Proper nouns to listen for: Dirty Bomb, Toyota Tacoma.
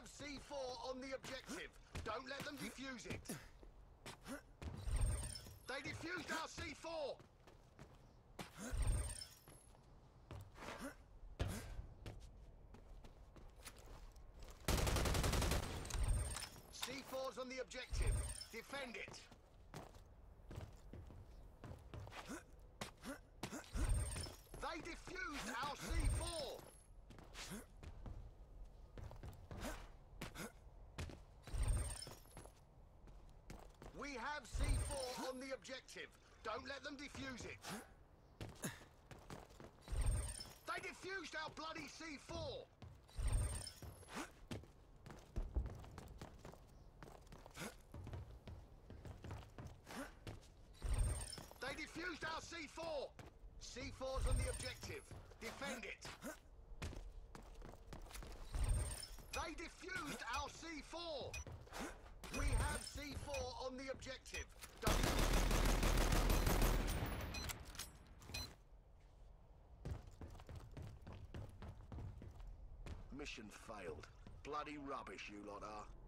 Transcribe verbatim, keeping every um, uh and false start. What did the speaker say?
have C four on the objective. Don't let them defuse it. They defused our C four! C four's on the objective. Defend it. They defused our C four! We have C four on the objective. Don't let them defuse it. They defused our bloody C four! They defused our C four! C four's on the objective. Defend it. They defused our C four! We have C four on the objective. Mission failed. Bloody rubbish you lot are.